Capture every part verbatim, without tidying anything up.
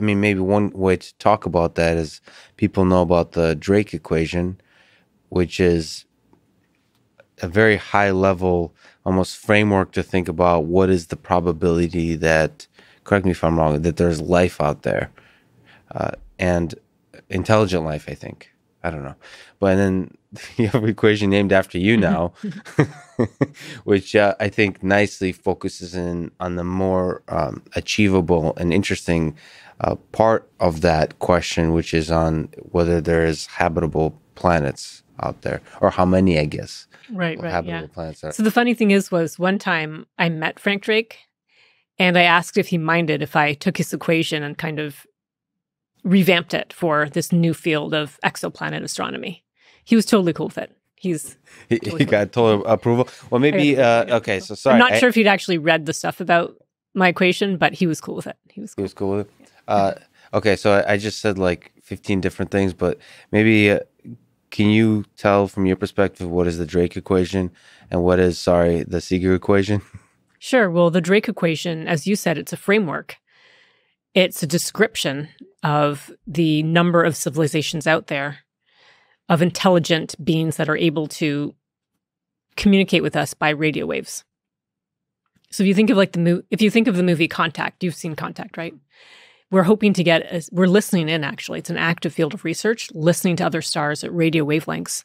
I mean, maybe one way to talk about that is people know about the Drake equation, which is a very high level, almost framework to think about what is the probability that, correct me if I'm wrong, that there's life out there, uh, and intelligent life, I think. I don't know. But then you have an equation named after you now, which uh, I think nicely focuses in on the more um, achievable and interesting uh, part of that question, which is on whether there is habitable planets out there, or how many, I guess. Right, right, habitable yeah. planets are. So the funny thing is, was one time I met Frank Drake, and I asked if he minded if I took his equation and kind of revamped it for this new field of exoplanet astronomy. He was totally cool with it. He's he, totally he cool. got total approval. Well, maybe uh, okay. So sorry, I'm not I, sure if he'd actually read the stuff about my equation, but he was cool with it. He was cool, he was cool with it. Yeah. Uh, okay, so I, I just said like fifteen different things, but maybe uh, can you tell from your perspective what is the Drake equation and what is sorry the Seager equation? Sure. Well, the Drake equation, as you said, it's a framework. It's a description of the number of civilizations out there, of intelligent beings that are able to communicate with us by radio waves. So if you think of like the mo if you think of the movie Contact, you've seen Contact, right? We're hoping to get a, we're listening in actually. It's an active field of research, listening to other stars at radio wavelengths,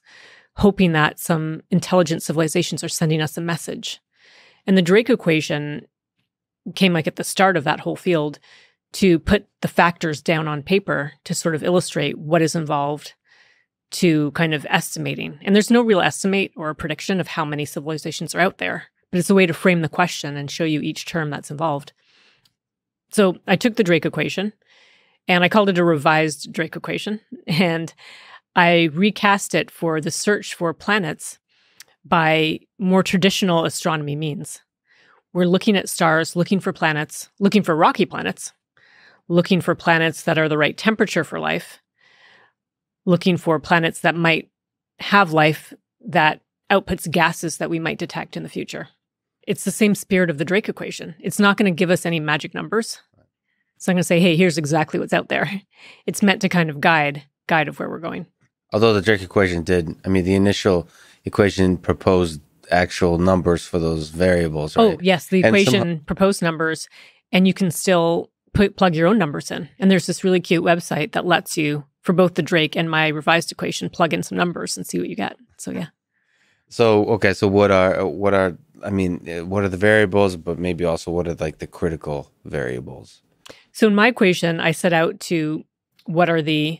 hoping that some intelligent civilizations are sending us a message. And the Drake equation came like at the start of that whole field, to put the factors down on paper to sort of illustrate what is involved to kind of estimating. And there's no real estimate or prediction of how many civilizations are out there, but it's a way to frame the question and show you each term that's involved. So I took the Drake equation and I called it a revised Drake equation. And I recast it for the search for planets by more traditional astronomy means. We're looking at stars, looking for planets, looking for rocky planets, looking for planets that are the right temperature for life, looking for planets that might have life that outputs gases that we might detect in the future. It's the same spirit of the Drake equation. It's not going to give us any magic numbers. It's not going to say, hey, here's exactly what's out there. It's meant to kind of guide, guide of where we're going. Although the Drake equation did, I mean, the initial equation proposed actual numbers for those variables, right? Oh, yes, the and equation proposed numbers, and you can still Put, plug your own numbers in. And there's this really cute website that lets you, for both the Drake and my revised equation, plug in some numbers and see what you get. So, yeah. So, okay. So what are, what are, I mean, what are the variables, but maybe also what are like the critical variables? So in my equation, I set out to what are the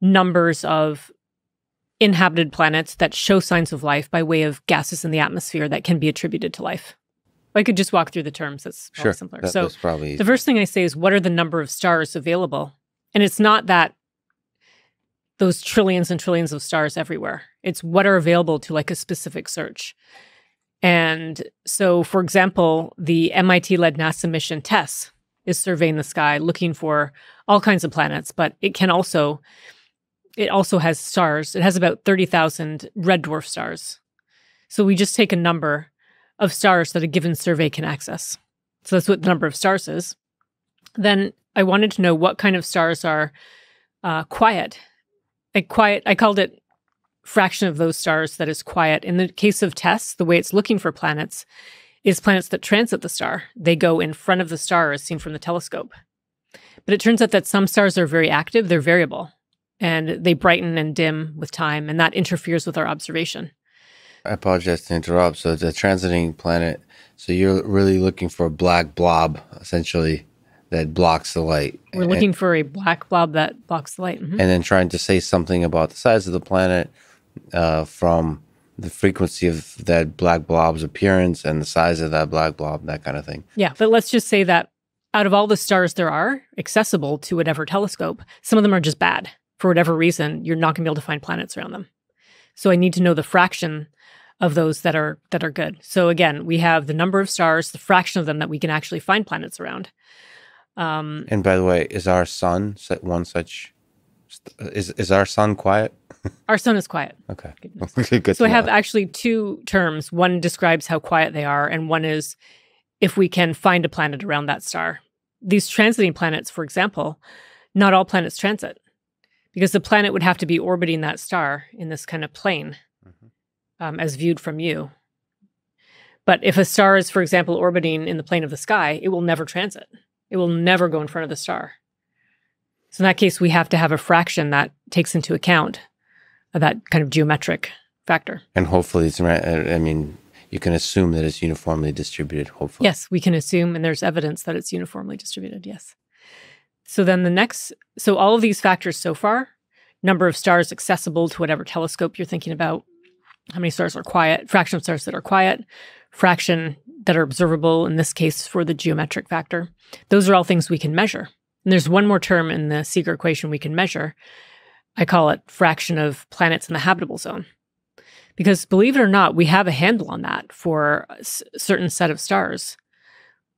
numbers of inhabited planets that show signs of life by way of gases in the atmosphere that can be attributed to life. I could just walk through the terms. That's probably sure, simpler. That, so probably... the first thing I say is, what are the number of stars available? And it's not that those trillions and trillions of stars everywhere. It's what are available to like a specific search. And so, for example, the M I T-led NASA mission TESS is surveying the sky, looking for all kinds of planets, but it can also, it also has stars. It has about thirty thousand red dwarf stars. So we just take a number of stars that a given survey can access. So that's what the number of stars is. Then I wanted to know what kind of stars are uh, quiet. A quiet, I called it fraction of those stars that is quiet. In the case of TESS, the way it's looking for planets is planets that transit the star. They go in front of the star as seen from the telescope. But it turns out that some stars are very active, they're variable, and they brighten and dim with time, and that interferes with our observation. I apologize to interrupt. So the transiting planet, so you're really looking for a black blob, essentially, that blocks the light. We're and, looking for a black blob that blocks the light. Mm-hmm. And then trying to say something about the size of the planet uh, from the frequency of that black blob's appearance and the size of that black blob, that kind of thing. Yeah, but let's just say that out of all the stars there are accessible to whatever telescope, some of them are just bad. For whatever reason, you're not going to be able to find planets around them. So I need to know the fraction of those that are that are good. So again, we have the number of stars, the fraction of them that we can actually find planets around. Um, and by the way, is our sun one such? Is is our sun quiet? Our sun is quiet. Okay. Okay good so I have that. Actually two terms. One describes how quiet they are, and one is if we can find a planet around that star. these transiting planets, for example, not all planets transit, because the planet would have to be orbiting that star in this kind of plane, mm-hmm. um, as viewed from you. But if a star is, for example, orbiting in the plane of the sky, it will never transit. It will never go in front of the star. So in that case, we have to have a fraction that takes into account that kind of geometric factor. And hopefully, it's, I mean, you can assume that it's uniformly distributed, hopefully. Yes, we can assume, and there's evidence that it's uniformly distributed, yes. So then the next, so all of these factors so far, number of stars accessible to whatever telescope you're thinking about, how many stars are quiet, fraction of stars that are quiet, fraction that are observable, in this case for the geometric factor. Those are all things we can measure. And there's one more term in the Seager equation we can measure. I call it fraction of planets in the habitable zone. Because believe it or not, we have a handle on that for a certain set of stars.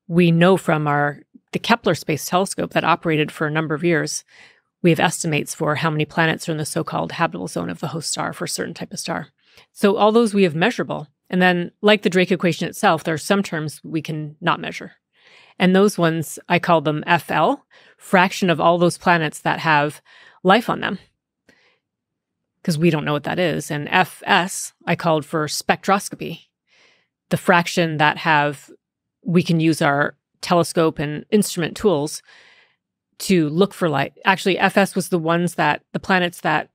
We know from our the Kepler Space Telescope that operated for a number of years, we have estimates for how many planets are in the so-called habitable zone of the host star for a certain type of star. So all those we have measurable. And then, like the Drake equation itself, there are some terms we can not measure. And those ones, I call them F L, fraction of all those planets that have life on them, because we don't know what that is. And F S, I called for spectroscopy, the fraction that have, we can use our telescope and instrument tools to look for light. Actually, F S was the ones that, the planets that,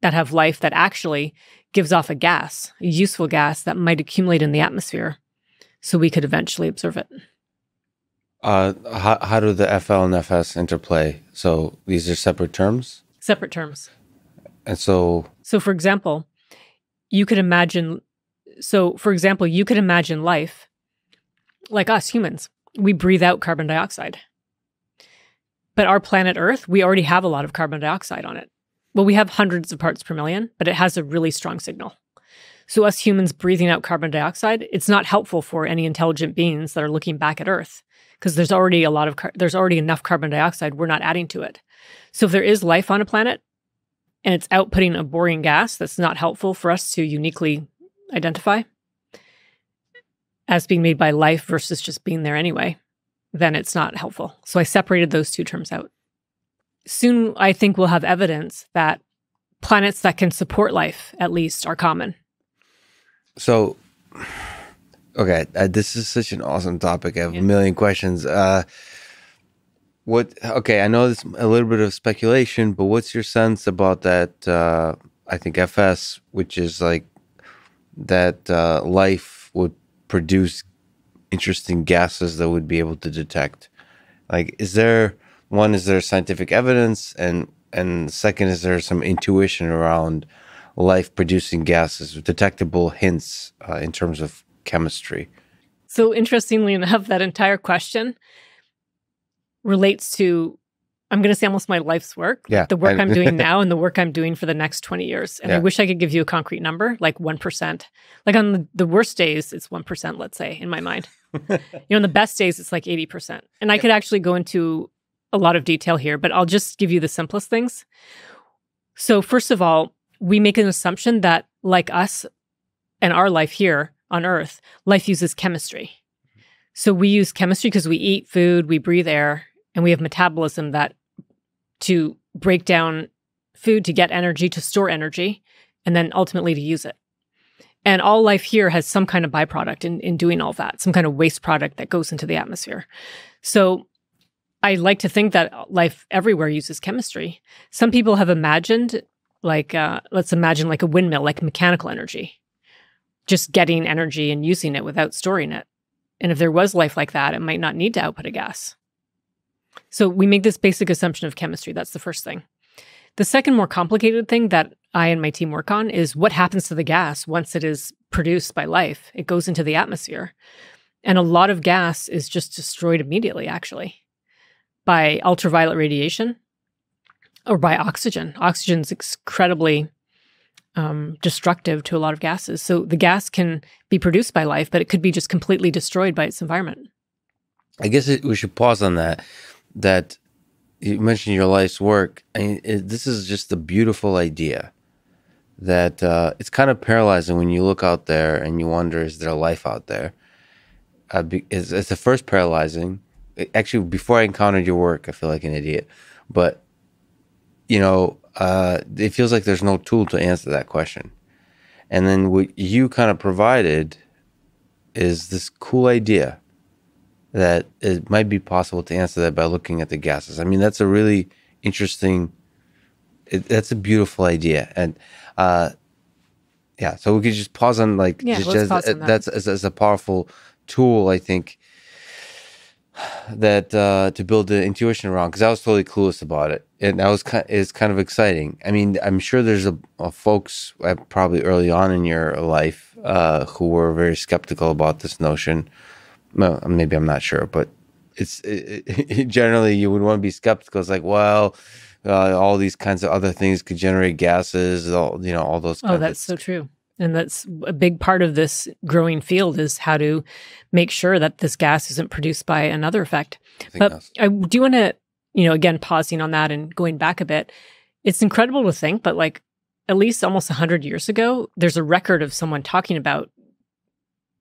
that have life that actually gives off a gas, a useful gas that might accumulate in the atmosphere, so we could eventually observe it. Uh, how, how do the F L and F S interplay? So these are separate terms? Separate terms. And so... So for example, you could imagine... So for example, you could imagine life, like us humans, we breathe out carbon dioxide. But our planet Earth, we already have a lot of carbon dioxide on it. Well, we have hundreds of parts per million, but it has a really strong signal. So us humans breathing out carbon dioxide, it's not helpful for any intelligent beings that are looking back at Earth, because there's already a lot of, there's already enough carbon dioxide, we're not adding to it. So if there is life on a planet, and it's outputting a boring gas that's not helpful for us to uniquely identify as being made by life versus just being there anyway, then it's not helpful. So I separated those two terms out. Soon, I think we'll have evidence that planets that can support life, at least, are common. So, okay, uh, this is such an awesome topic. I have yeah. a million questions. Uh, what? Okay, I know it's a little bit of speculation, but what's your sense about that, uh, I think, F S, which is like that uh, life would produce interesting gases that would be able to detect? Like, is there... One, is there scientific evidence? And, and second, is there some intuition around life-producing gases, detectable hints uh, in terms of chemistry? So interestingly enough, that entire question relates to, I'm going to say almost my life's work, yeah. the work I'm doing now and the work I'm doing for the next twenty years. And yeah. I wish I could give you a concrete number, like one percent. Like on the, the worst days, it's one percent, let's say, in my mind. You know, on the best days, it's like eighty percent. And I could actually go into a lot of detail here, but I'll just give you the simplest things. So first of all, we make an assumption that like us and our life here on Earth, life uses chemistry. So we use chemistry because we eat food, we breathe air, and we have metabolism that to break down food, to get energy, to store energy, and then ultimately to use it. And all life here has some kind of byproduct in, in doing all that, some kind of waste product that goes into the atmosphere. So I like to think that life everywhere uses chemistry. Some people have imagined, like, uh, let's imagine like a windmill, like mechanical energy, just getting energy and using it without storing it. And if there was life like that, it might not need to output a gas. So we make this basic assumption of chemistry. That's the first thing. The second more complicated thing that I and my team work on is what happens to the gas once it is produced by life. It goes into the atmosphere. And a lot of gas is just destroyed immediately, actually, by ultraviolet radiation or by oxygen. Oxygen is incredibly um, destructive to a lot of gases. So the gas can be produced by life, but it could be just completely destroyed by its environment. I guess it, we should pause on that, that you mentioned your life's work. I mean, it, this is just a beautiful idea that uh, it's kind of paralyzing when you look out there and you wonder, is there life out there? Uh, it's, it's at first paralyzing, actually, before I encountered your work, I feel like an idiot. But, you know, uh, it feels like there's no tool to answer that question. And then what you kind of provided is this cool idea that it might be possible to answer that by looking at the gases. I mean, that's a really interesting, it, that's a beautiful idea. And uh, yeah, so we could just pause on like, yeah, just, let's just, pause on that. That's as, as a powerful tool, I think, that uh, to build the intuition around, because I was totally clueless about it. And that was kind of, it's kind of exciting. I mean, I'm sure there's a, a folks uh, probably early on in your life uh, who were very skeptical about this notion. Well, maybe I'm not sure, but it's it, it, generally you would want to be skeptical. It's like, well, uh, all these kinds of other things could generate gases, all, you know, all those kinds. Oh, that's so true. And that's a big part of this growing field, is how to make sure that this gas isn't produced by another effect. But I do want to, you know, again, pausing on that and going back a bit, it's incredible to think, but like at least almost a hundred years ago, there's a record of someone talking about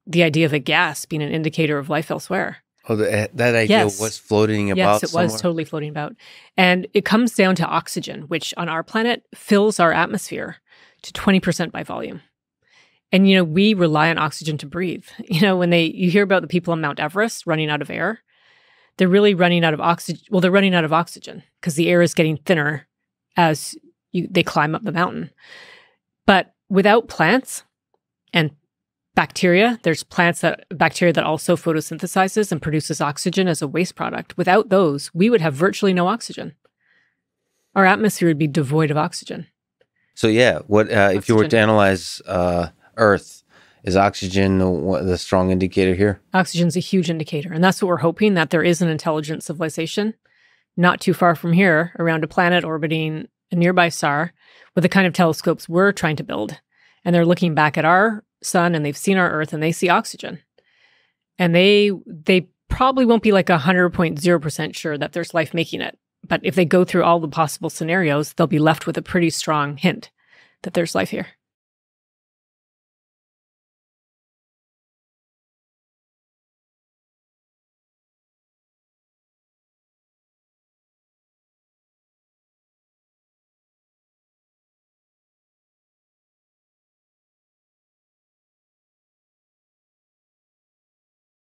the idea of a gas being an indicator of life elsewhere. Oh, that, that idea yes. was floating about Yes, it somewhere. was totally floating about. And it comes down to oxygen, which on our planet fills our atmosphere to twenty percent by volume. And, you know, we rely on oxygen to breathe. You know, when they, you hear about the people on Mount Everest running out of air, they're really running out of oxygen. Well, they're running out of oxygen because the air is getting thinner as you, they climb up the mountain. But without plants and bacteria, there's plants that, bacteria that also photosynthesizes and produces oxygen as a waste product. Without those, we would have virtually no oxygen. Our atmosphere would be devoid of oxygen. So yeah, what uh, if you were to analyze uh, Earth, is oxygen the, the strong indicator here? Oxygen's a huge indicator, and that's what we're hoping, that there is an intelligent civilization not too far from here, around a planet orbiting a nearby star, with the kind of telescopes we're trying to build, and they're looking back at our sun and they've seen our Earth and they see oxygen, and they they probably won't be like one hundred point zero percent sure that there's life making it, but if they go through all the possible scenarios, they'll be left with a pretty strong hint that there's life here.